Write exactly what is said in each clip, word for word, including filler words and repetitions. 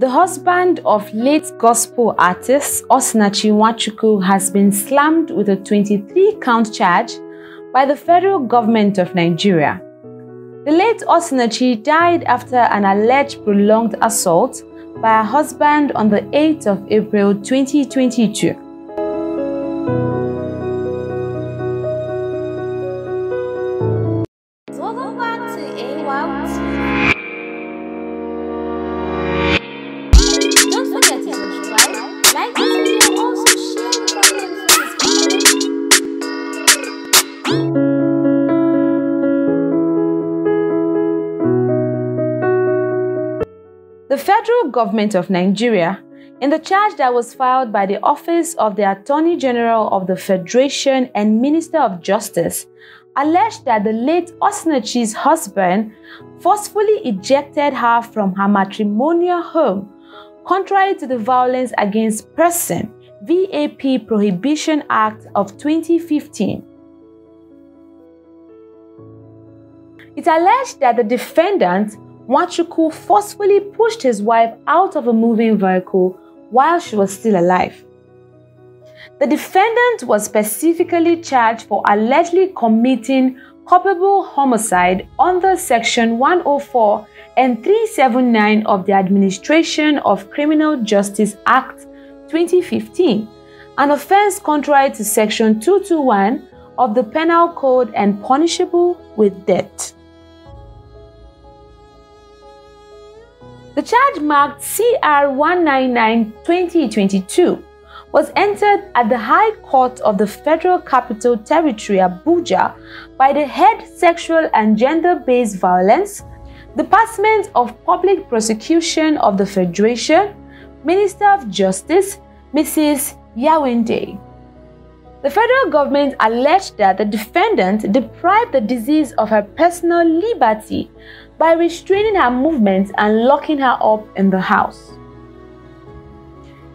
The husband of late gospel artist Osinachi Nwachukwu has been slammed with a twenty-three count charge by the federal government of Nigeria. The late Osinachi died after an alleged prolonged assault by her husband on the eighth of April twenty twenty-two. The federal government of Nigeria, in the charge that was filed by the Office of the Attorney General of the Federation and Minister of Justice, alleged that the late Osinachi's husband forcefully ejected her from her matrimonial home, contrary to the Violence Against Person V A P Prohibition Act of twenty fifteen. It alleged that the defendant Nwachukwu forcefully pushed his wife out of a moving vehicle while she was still alive. The defendant was specifically charged for allegedly committing culpable homicide under Section one oh four and three seventy-nine of the Administration of Criminal Justice Act twenty fifteen, an offense contrary to Section two twenty-one of the Penal Code and punishable with death. The charge, marked C R one ninety-nine twenty twenty-two, was entered at the High Court of the Federal Capital Territory, Abuja, by the Head Sexual and Gender-Based Violence Department of Public Prosecution of the Federation, Minister of Justice, Missus Yawende. The federal government alleged that the defendant deprived the deceased of her personal liberty by restraining her movements and locking her up in the house.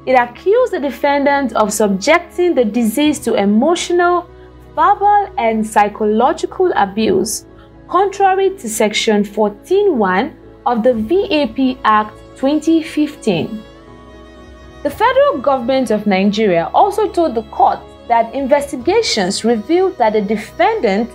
It accused the defendant of subjecting the deceased to emotional, verbal, and psychological abuse, contrary to Section fourteen one of the V A P Act twenty fifteen. The federal government of Nigeria also told the court that investigations revealed that the defendant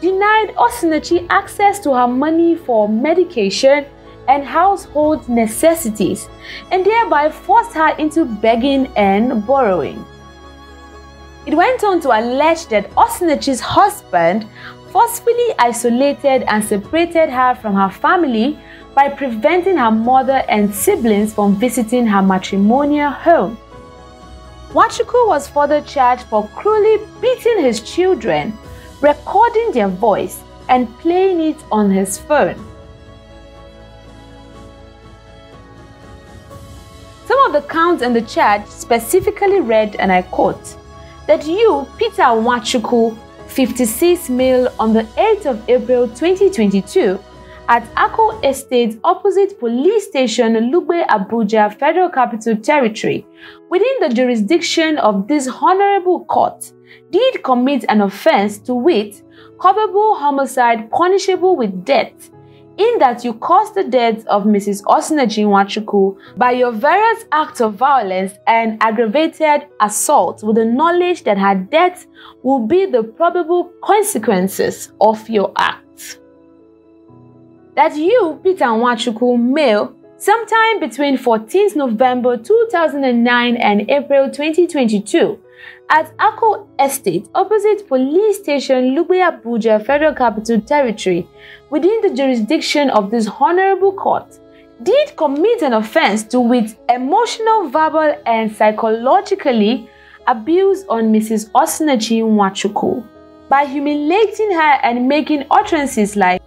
denied Osinachi access to her money for medication and household necessities, and thereby forced her into begging and borrowing. It went on to allege that Osinachi's husband forcefully isolated and separated her from her family by preventing her mother and siblings from visiting her matrimonial home. Nwachukwu was further charged for cruelly beating his children, recording their voice, and playing it on his phone. Some of the counts in the charge specifically read, and I quote, that you, Peter Nwachukwu, fifty-six male, on the eighth of April twenty twenty-two, at Ako Estate opposite police station Lugbe, Abuja, Federal Capital Territory, within the jurisdiction of this honorable court, did commit an offense, to wit, culpable homicide punishable with death, in that you caused the death of Missus Osinachi Nwachukwu by your various acts of violence and aggravated assault, with the knowledge that her death will be the probable consequences of your act. That you, Peter Nwachukwu, male, sometime between fourteenth November two thousand nine and April twenty twenty-two, at Ako Estate, opposite police station Lugbe, Abuja, Federal Capital Territory, within the jurisdiction of this honorable court, did commit an offense, to wit, emotional, verbal, and psychologically abuse on Missus Osinachi Nwachukwu by humiliating her and making utterances like,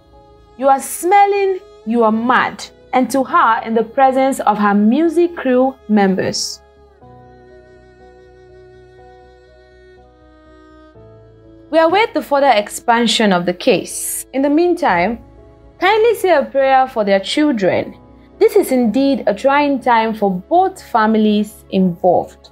"You are smelling, you are mad," and to her in the presence of her music crew members. We await the further expansion of the case. In the meantime, kindly say a prayer for their children. This is indeed a trying time for both families involved.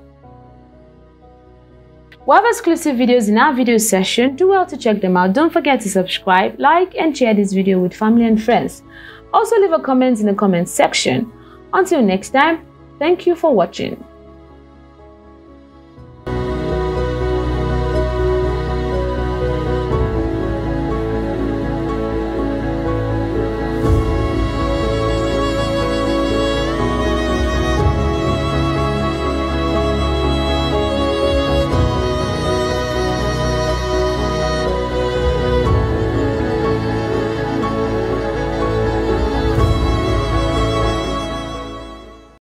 We have exclusive videos in our video section. Do well to check them out. Don't forget to subscribe, like, and share this video with family and friends. Also, leave a comment in the comment section. Until next time, thank you for watching.